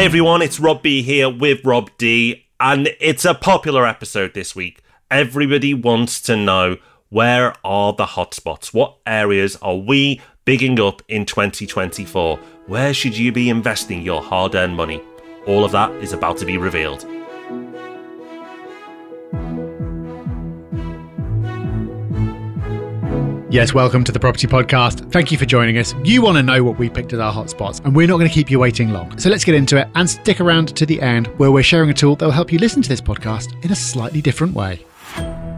Hey everyone, it's Rob B here with Rob D, and it's a popular episode this week. Everybody wants to know, where are the hotspots? What areas are we bigging up in 2024? Where should you be investing your hard-earned money? All of that is about to be revealed. Yes, welcome to the Property Podcast. Thank you for joining us. You want to know what we picked as our hotspots, and we're not going to keep you waiting long. So let's get into it and stick around to the end where we're sharing a tool that will help you listen to this podcast in a slightly different way.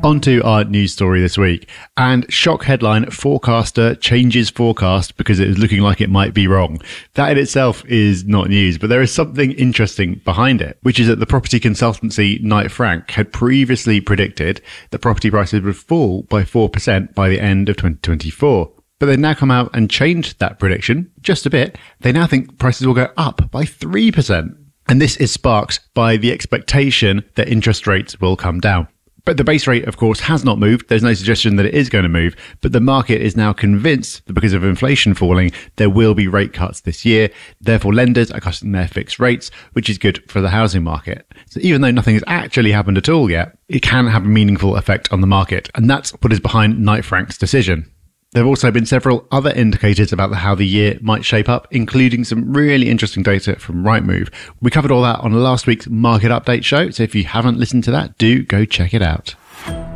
On to our news story this week, and shock headline, forecaster changes forecast because it is looking like it might be wrong. That in itself is not news, but there is something interesting behind it, which is that the property consultancy Knight Frank had previously predicted that property prices would fall by 4% by the end of 2024. But they've now come out and changed that prediction just a bit. They now think prices will go up by 3%. And this is sparked by the expectation that interest rates will come down. But the base rate, of course, has not moved. There's no suggestion that it is going to move. But the market is now convinced that because of inflation falling, there will be rate cuts this year. Therefore, lenders are cutting their fixed rates, which is good for the housing market. So even though nothing has actually happened at all yet, it can have a meaningful effect on the market. And that's what is behind Knight Frank's decision. There have also been several other indicators about how the year might shape up, including some really interesting data from Rightmove. We covered all that on last week's Market Update show, so if you haven't listened to that, do go check it out.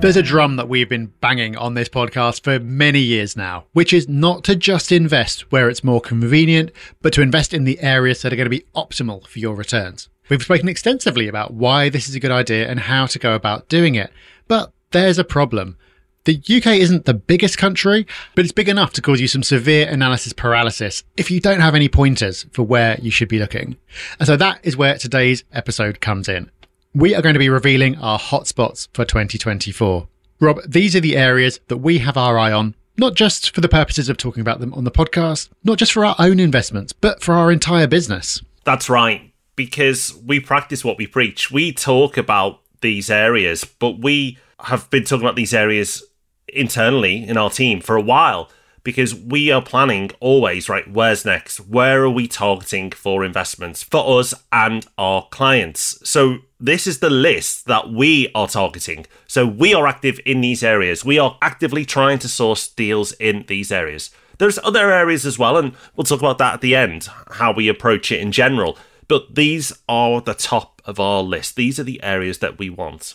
There's a drum that we've been banging on this podcast for many years now, which is not to just invest where it's more convenient, but to invest in the areas that are going to be optimal for your returns. We've spoken extensively about why this is a good idea and how to go about doing it, but there's a problem. The UK isn't the biggest country, but it's big enough to cause you some severe analysis paralysis if you don't have any pointers for where you should be looking. And so that is where today's episode comes in. We are going to be revealing our hotspots for 2024. Rob, these are the areas that we have our eye on, not just for the purposes of talking about them on the podcast, not just for our own investments, but for our entire business. That's right, because we practice what we preach. We talk about these areas, but we have been talking about these areas internally in our team for a while, because we are planning always, right, where's next? Where are we targeting for investments for us and our clients? So this is the list that we are targeting. So we are active in these areas. We are actively trying to source deals in these areas. There's other areas as well, and we'll talk about that at the end, how we approach it in general. But these are the top of our list. These are the areas that we want.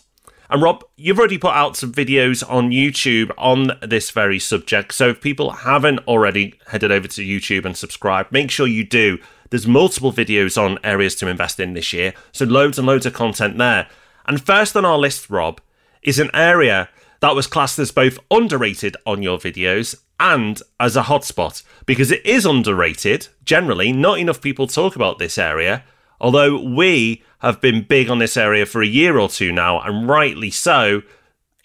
And Rob, you've already put out some videos on YouTube on this very subject. So if people haven't already headed over to YouTube and subscribed, make sure you do. There's multiple videos on areas to invest in this year. So loads and loads of content there. And first on our list, Rob, is an area that was classed as both underrated on your videos and as a hotspot, because it is underrated. Generally, not enough people talk about this area, although we have been big on this area for a year or two now, and rightly so.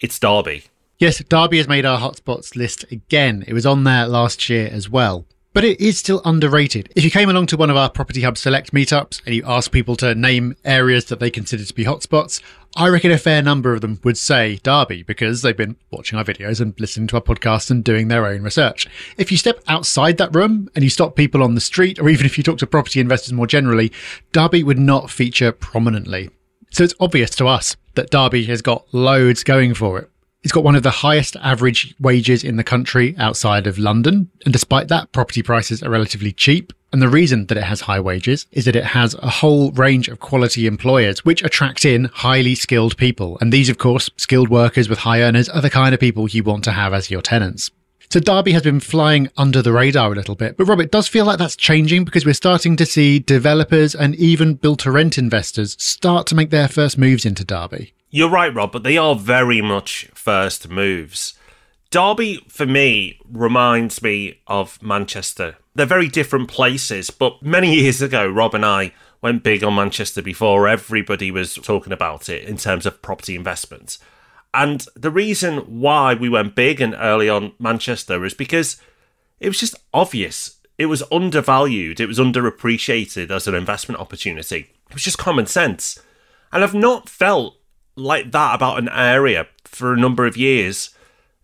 It's Derby. Yes, Derby has made our hotspots list again. It was on there last year as well, but it is still underrated. If you came along to one of our Property Hub Select meetups and you asked people to name areas that they consider to be hotspots, I reckon a fair number of them would say Derby because they've been watching our videos and listening to our podcast and doing their own research. If you step outside that room and you stop people on the street, or even if you talk to property investors more generally, Derby would not feature prominently. So it's obvious to us that Derby has got loads going for it. It's got one of the highest average wages in the country outside of London. And despite that, property prices are relatively cheap. And the reason that it has high wages is that it has a whole range of quality employers, which attract in highly skilled people. And these, of course, skilled workers with high earners are the kind of people you want to have as your tenants. So Derby has been flying under the radar a little bit. But Rob, it does feel like that's changing because we're starting to see developers and even build-to-rent investors start to make their first moves into Derby. You're right, Rob, but they are very much first moves. Derby, for me, reminds me of Manchester. They're very different places, but many years ago, Rob and I went big on Manchester before everybody was talking about it in terms of property investment. And the reason why we went big and early on Manchester is because it was just obvious. It was undervalued. It was underappreciated as an investment opportunity. It was just common sense. And I've not felt like that about an area for a number of years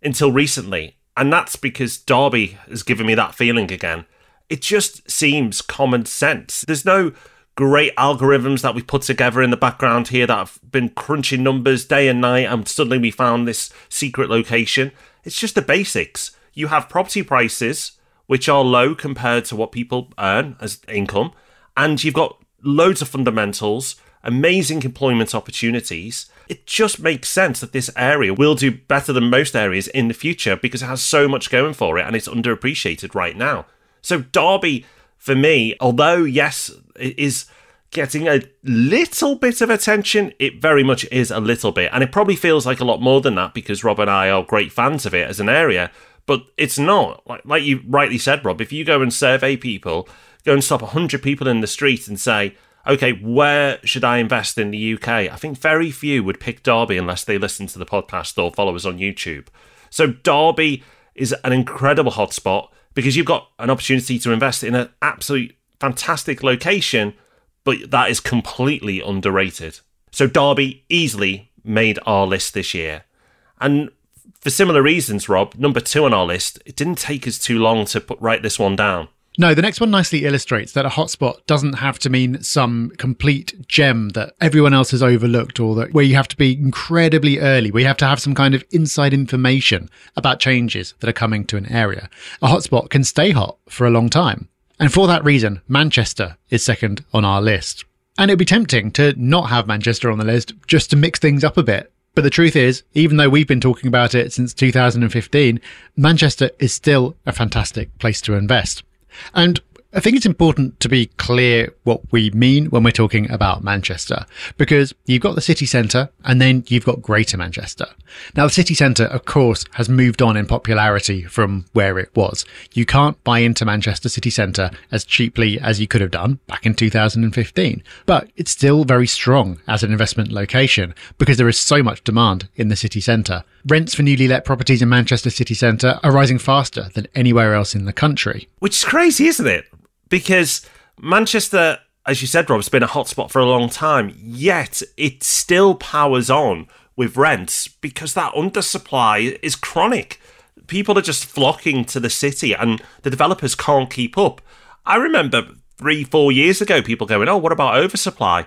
until recently. And that's because Derby has given me that feeling again. It just seems common sense. There's no great algorithms that we've put together in the background here that have been crunching numbers day and night, and suddenly we found this secret location. It's just the basics. You have property prices, which are low compared to what people earn as income, and you've got loads of fundamentals, amazing employment opportunities. It just makes sense that this area will do better than most areas in the future because it has so much going for it and it's underappreciated right now. So Derby, for me, although yes, it is getting a little bit of attention, it very much is a little bit. And it probably feels like a lot more than that because Rob and I are great fans of it as an area, but it's not. Like you rightly said, Rob, if you go and survey people, go and stop 100 people in the street and say, okay, where should I invest in the UK? I think very few would pick Derby unless they listen to the podcast or follow us on YouTube. So Derby is an incredible hotspot because you've got an opportunity to invest in an absolute fantastic location, but that is completely underrated. So Derby easily made our list this year. And for similar reasons, Rob, number 2 on our list, it didn't take us too long to write this one down. No, the next one nicely illustrates that a hotspot doesn't have to mean some complete gem that everyone else has overlooked, or that where you have to be incredibly early, where you have to have some kind of inside information about changes that are coming to an area. A hotspot can stay hot for a long time. And for that reason, Manchester is second on our list. And it'd be tempting to not have Manchester on the list just to mix things up a bit. But the truth is, even though we've been talking about it since 2015, Manchester is still a fantastic place to invest. And I think it's important to be clear what we mean when we're talking about Manchester, because you've got the city centre and then you've got Greater Manchester. Now, the city centre, of course, has moved on in popularity from where it was. You can't buy into Manchester city centre as cheaply as you could have done back in 2015, but it's still very strong as an investment location because there is so much demand in the city centre. Rents for newly let properties in Manchester city centre are rising faster than anywhere else in the country. Which is crazy, isn't it? Because Manchester, as you said, Rob, has been a hotspot for a long time, yet it still powers on with rents because that undersupply is chronic. People are just flocking to the city and the developers can't keep up. I remember 3-4 years ago, people going, oh, what about oversupply?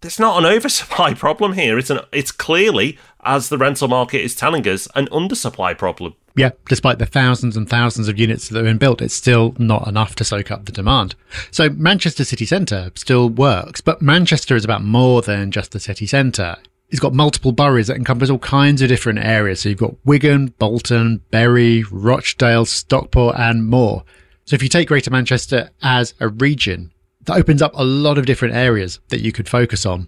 There's not an oversupply problem here. It's clearly, as the rental market is telling us, an undersupply problem. Yeah, despite the thousands and thousands of units that have been built, it's still not enough to soak up the demand. So Manchester city centre still works, but Manchester is about more than just the city centre. It's got multiple boroughs that encompass all kinds of different areas. So you've got Wigan, Bolton, Bury, Rochdale, Stockport and more. So if you take Greater Manchester as a region, that opens up a lot of different areas that you could focus on.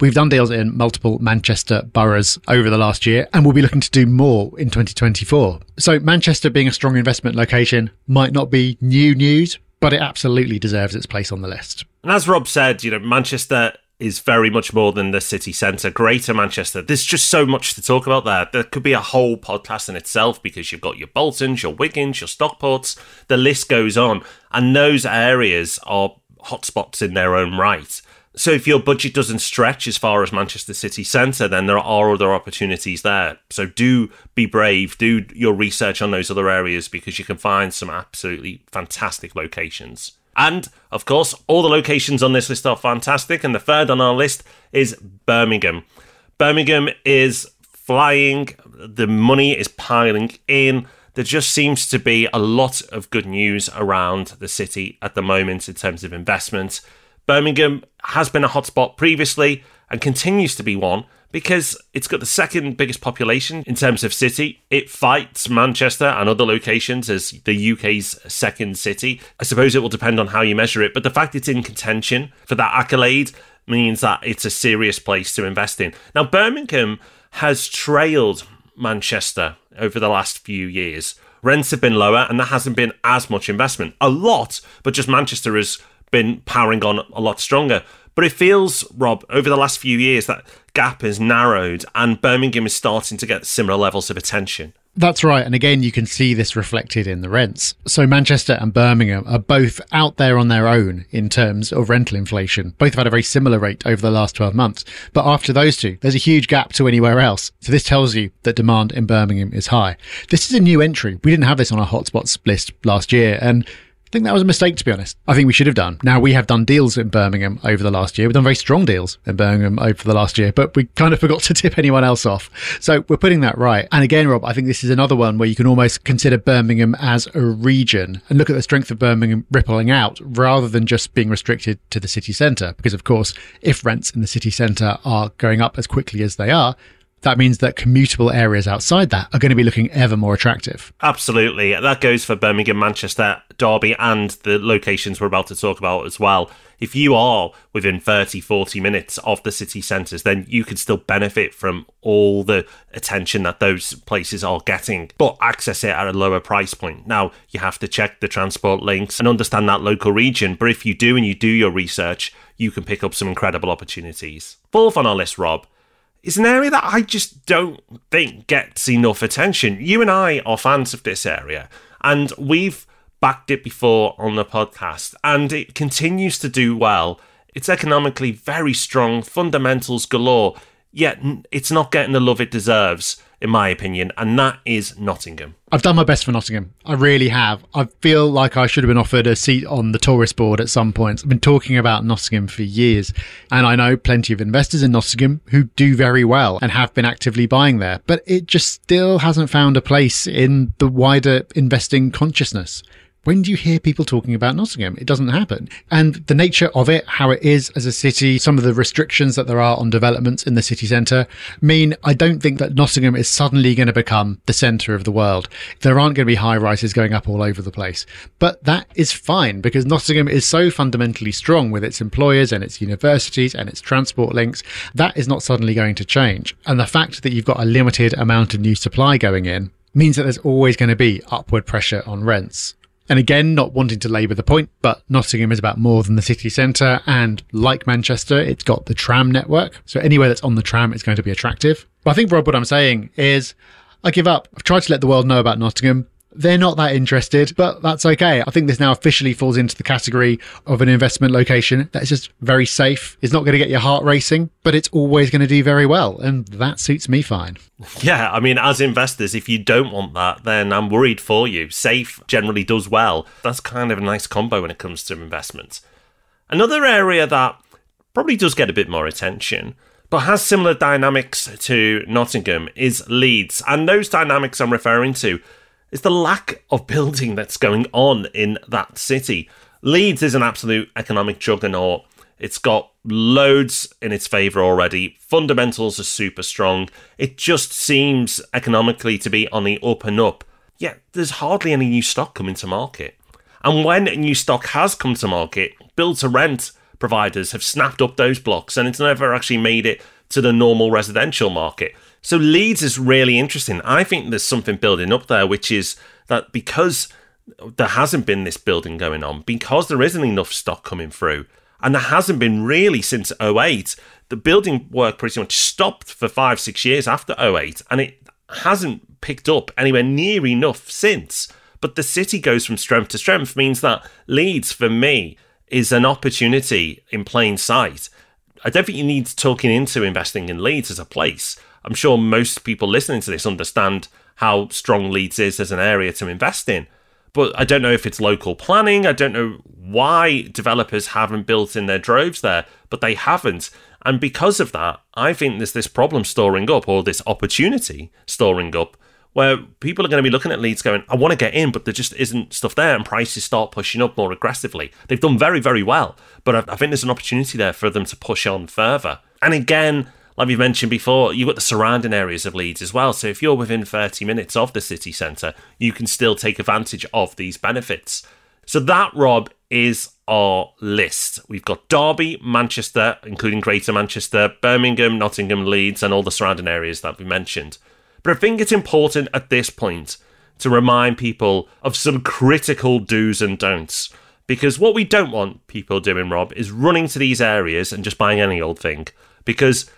We've done deals in multiple Manchester boroughs over the last year, and we'll be looking to do more in 2024. So Manchester being a strong investment location might not be new news, but it absolutely deserves its place on the list. And as Rob said, you know, Manchester is very much more than the city centre. Greater Manchester, there's just so much to talk about there. There could be a whole podcast in itself because you've got your Boltons, your Wiggins, your Stockports, the list goes on. And those areas are hotspots in their own right. So if your budget doesn't stretch as far as Manchester city centre, then there are other opportunities there. So do be brave, do your research on those other areas because you can find some absolutely fantastic locations. And of course, all the locations on this list are fantastic. And the third on our list is Birmingham. Birmingham is flying. The money is piling in. There just seems to be a lot of good news around the city at the moment in terms of investment. Birmingham has been a hotspot previously and continues to be one because it's got the second biggest population in terms of city. It fights Manchester and other locations as the UK's second city. I suppose it will depend on how you measure it, but the fact it's in contention for that accolade means that it's a serious place to invest in. Now, Birmingham has trailed Manchester over the last few years. Rents have been lower and there hasn't been as much investment. A lot, but just Manchester has been powering on a lot stronger. But it feels, Rob, over the last few years, that gap has narrowed and Birmingham is starting to get similar levels of attention. That's right. And again, you can see this reflected in the rents. So Manchester and Birmingham are both out there on their own in terms of rental inflation. Both have had a very similar rate over the last 12 months. But after those two, there's a huge gap to anywhere else. So this tells you that demand in Birmingham is high. This is a new entry. We didn't have this on our hotspots list last year. And I think that was a mistake, to be honest. I think we should have done. Now, we have done deals in Birmingham over the last year. We've done very strong deals in Birmingham over the last year, but we kind of forgot to tip anyone else off. So we're putting that right. And again, Rob, I think this is another one where you can almost consider Birmingham as a region and look at the strength of Birmingham rippling out rather than just being restricted to the city centre. Because, of course, if rents in the city centre are going up as quickly as they are, that means that commutable areas outside that are going to be looking ever more attractive. Absolutely. That goes for Birmingham, Manchester, Derby, and the locations we're about to talk about as well. If you are within 30, 40 minutes of the city centres, then you can still benefit from all the attention that those places are getting, but access it at a lower price point. Now, you have to check the transport links and understand that local region, but if you do and you do your research, you can pick up some incredible opportunities. Fourth on our list, Rob, it's an area that I just don't think gets enough attention. You and I are fans of this area, and we've backed it before on the podcast, and it continues to do well. It's economically very strong, fundamentals galore, yet it's not getting the love it deserves, in my opinion, and that is Nottingham. I've done my best for Nottingham. I really have. I feel like I should have been offered a seat on the tourist board at some point. I've been talking about Nottingham for years, and I know plenty of investors in Nottingham who do very well and have been actively buying there, but it just still hasn't found a place in the wider investing consciousness. When do you hear people talking about Nottingham? It doesn't happen. And the nature of it, how it is as a city, some of the restrictions that there are on developments in the city centre mean I don't think that Nottingham is suddenly going to become the centre of the world. There aren't going to be high rises going up all over the place. But that is fine because Nottingham is so fundamentally strong with its employers and its universities and its transport links. That is not suddenly going to change. And the fact that you've got a limited amount of new supply going in means that there's always going to be upward pressure on rents. And again, not wanting to labour the point, but Nottingham is about more than the city centre, and like Manchester, it's got the tram network. So anywhere that's on the tram is going to be attractive. But I think, Rob, what I'm saying is I give up. I've tried to let the world know about Nottingham. They're not that interested, but that's okay. I think this now officially falls into the category of an investment location that's just very safe. It's not going to get your heart racing, but it's always going to do very well. And that suits me fine. Yeah, I mean, as investors, if you don't want that, then I'm worried for you. Safe generally does well. That's kind of a nice combo when it comes to investments. Another area that probably does get a bit more attention, but has similar dynamics to Nottingham, is Leeds. And those dynamics I'm referring to is the lack of building that's going on in that city. Leeds is an absolute economic juggernaut. It's got loads in its favour already. Fundamentals are super strong. It just seems economically to be on the up and up. Yet there's hardly any new stock coming to market. And when new stock has come to market, build-to-rent providers have snapped up those blocks and it's never actually made it to the normal residential market. So Leeds is really interesting. I think there's something building up there, which is that because there hasn't been this building going on, because there isn't enough stock coming through, and there hasn't been really since 2008, the building work pretty much stopped for 5-6 years after 2008, and it hasn't picked up anywhere near enough since. But the city goes from strength to strength, means that Leeds, for me, is an opportunity in plain sight. I don't think you need talking into investing in Leeds as a place. I'm sure most people listening to this understand how strong Leeds is as an area to invest in. But I don't know if it's local planning. I don't know why developers haven't built in their droves there, but they haven't. And because of that, I think there's this problem storing up, or this opportunity storing up, where people are going to be looking at Leeds going, I want to get in, but there just isn't stuff there, and prices start pushing up more aggressively. They've done very, very well, but I think there's an opportunity there for them to push on further. And again, like we've mentioned before, you've got the surrounding areas of Leeds as well. So if you're within 30 minutes of the city centre, you can still take advantage of these benefits. So that, Rob, is our list. We've got Derby, Manchester, including Greater Manchester, Birmingham, Nottingham, Leeds, and all the surrounding areas that we mentioned. But I think it's important at this point to remind people of some critical do's and don'ts. Because what we don't want people doing, Rob, is running to these areas and just buying any old thing. Because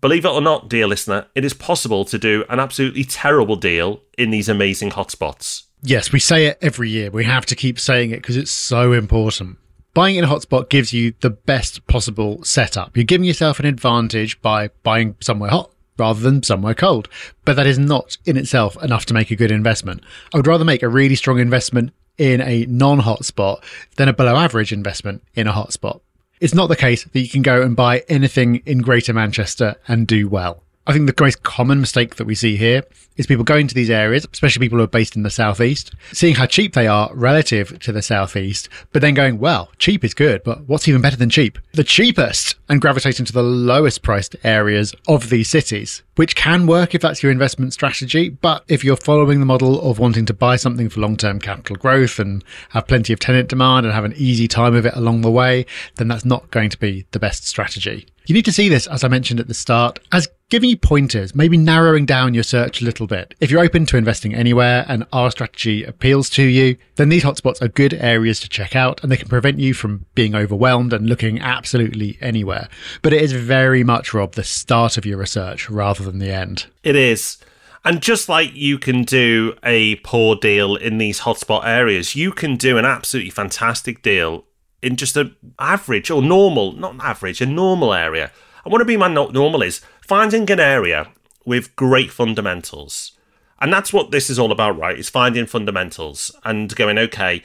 believe it or not, dear listener, it is possible to do an absolutely terrible deal in these amazing hotspots. Yes, we say it every year. We have to keep saying it because it's so important. Buying in a hotspot gives you the best possible setup. You're giving yourself an advantage by buying somewhere hot rather than somewhere cold. But that is not in itself enough to make a good investment. I would rather make a really strong investment in a non-hotspot than a below average investment in a hotspot. It's not the case that you can go and buy anything in Greater Manchester and do well. I think the most common mistake that we see here is people going to these areas, especially people who are based in the southeast, seeing how cheap they are relative to the southeast, but then going, well, cheap is good, but what's even better than cheap? The cheapest, and gravitating to the lowest priced areas of these cities, which can work if that's your investment strategy. But if you're following the model of wanting to buy something for long-term capital growth and have plenty of tenant demand and have an easy time of it along the way, then that's not going to be the best strategy. You need to see this, as I mentioned at the start, as giving you pointers, maybe narrowing down your search a little bit. If you're open to investing anywhere and our strategy appeals to you, then these hotspots are good areas to check out and they can prevent you from being overwhelmed and looking absolutely anywhere. But it is very much, Rob, the start of your research rather than the end. It is. And just like you can do a poor deal in these hotspot areas, you can do an absolutely fantastic deal in just an average or normal, not average, a normal area. And what I mean by normal is finding an area with great fundamentals. And that's what this is all about, right? It's finding fundamentals and going, okay,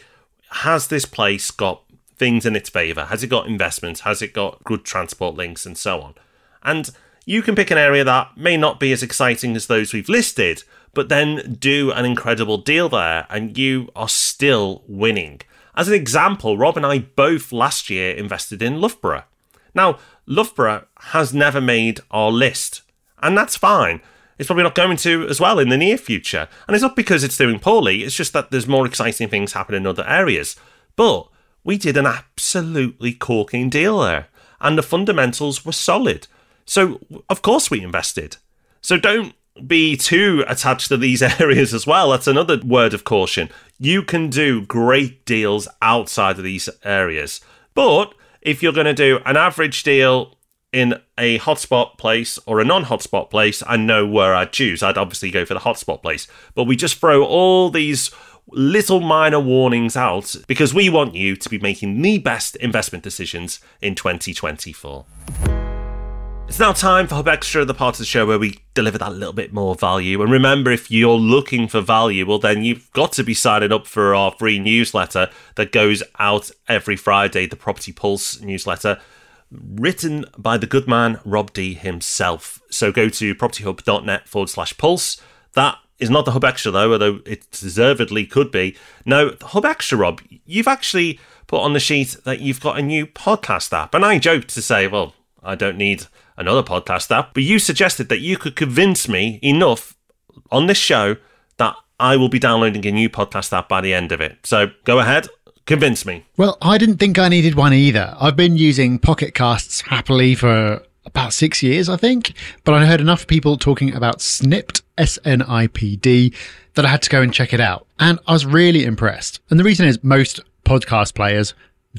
has this place got things in its favour? Has it got investments? Has it got good transport links and so on? And you can pick an area that may not be as exciting as those we've listed, but then do an incredible deal there and you are still winning. As an example, Rob and I both last year invested in Loughborough. Now, Loughborough has never made our list, and that's fine. It's probably not going to as well in the near future. And it's not because it's doing poorly, it's just that there's more exciting things happening in other areas. But we did an absolutely corking deal there, and the fundamentals were solid. So, of course, we invested. So don't be too attached to these areas as well. That's another word of caution. You can do great deals outside of these areas. But if you're going to do an average deal in a hotspot place or a non-hotspot place, I know where I'd choose. I'd obviously go for the hotspot place. But we just throw all these little minor warnings out because we want you to be making the best investment decisions in 2024. It's now time for Hub Extra, the part of the show where we deliver that little bit more value. And remember, if you're looking for value, well, then you've got to be signing up for our free newsletter that goes out every Friday, the Property Pulse newsletter, written by the good man, Rob D himself. So go to propertyhub.net/pulse. That is not the Hub Extra, though, although it deservedly could be. No, the Hub Extra, Rob, you've actually put on the sheet that you've got a new podcast app. And I joked to say, well, I don't need another podcast app, but you suggested that you could convince me enough on this show that I will be downloading a new podcast app by the end of it. So go ahead, convince me. Well, I didn't think I needed one either. I've been using Pocket Casts happily for about 6 years, I think, but I heard enough people talking about Snipd, S-N-I-P-D, that I had to go and check it out. And I was really impressed. And the reason is most podcast players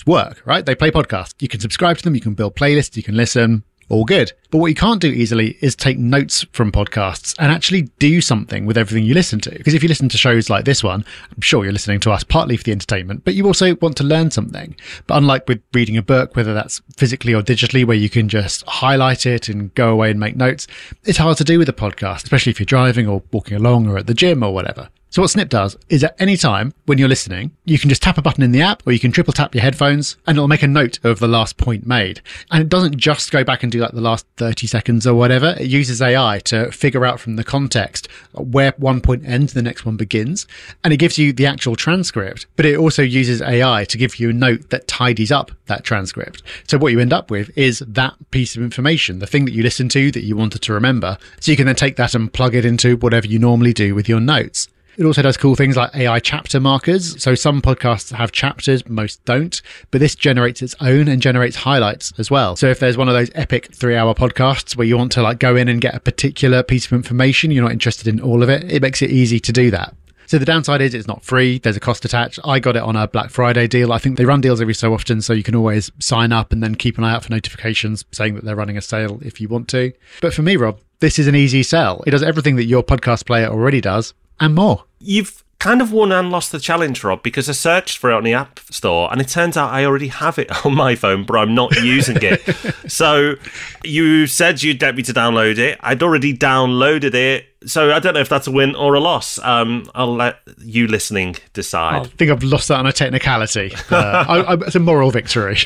work, right? They play podcasts. You can subscribe to them, you can build playlists, you can listen. All good. But what you can't do easily is take notes from podcasts and actually do something with everything you listen to. Because if you listen to shows like this one, I'm sure you're listening to us partly for the entertainment, but you also want to learn something. But unlike with reading a book, whether that's physically or digitally, where you can just highlight it and go away and make notes, it's hard to do with a podcast, especially if you're driving or walking along or at the gym or whatever. So what Snip does is at any time when you're listening, you can just tap a button in the app or you can triple tap your headphones and it'll make a note of the last point made. And it doesn't just go back and do like the last 30 seconds or whatever. It uses AI to figure out from the context where one point ends, the next one begins. And it gives you the actual transcript, but it also uses AI to give you a note that tidies up that transcript. So what you end up with is that piece of information, the thing that you listened to that you wanted to remember. So you can then take that and plug it into whatever you normally do with your notes. It also does cool things like AI chapter markers. So some podcasts have chapters, most don't, but this generates its own and generates highlights as well. So if there's one of those epic 3-hour podcasts where you want to like go in and get a particular piece of information, you're not interested in all of it, it makes it easy to do that. So the downside is it's not free. There's a cost attached. I got it on a Black Friday deal. I think they run deals every so often, so you can always sign up and then keep an eye out for notifications saying that they're running a sale if you want to. But for me, Rob, this is an easy sell. It does everything that your podcast player already does. And more. You've kind of won and lost the challenge, Rob, because I searched for it on the App Store and it turns out I already have it on my phone, but I'm not using it. So you said you'd get me to download it. I'd already downloaded it. So I don't know if that's a win or a loss. I'll let you listening decide. I think I've lost that on a technicality. It's a moral victory.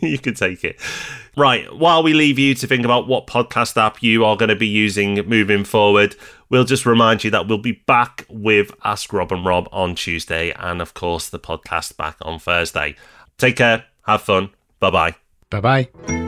You can take it. Right, while we leave you to think about what podcast app you are going to be using moving forward, we'll just remind you that we'll be back with Ask Rob and Rob on Tuesday and, of course, the podcast back on Thursday. Take care. Have fun. Bye-bye. Bye-bye.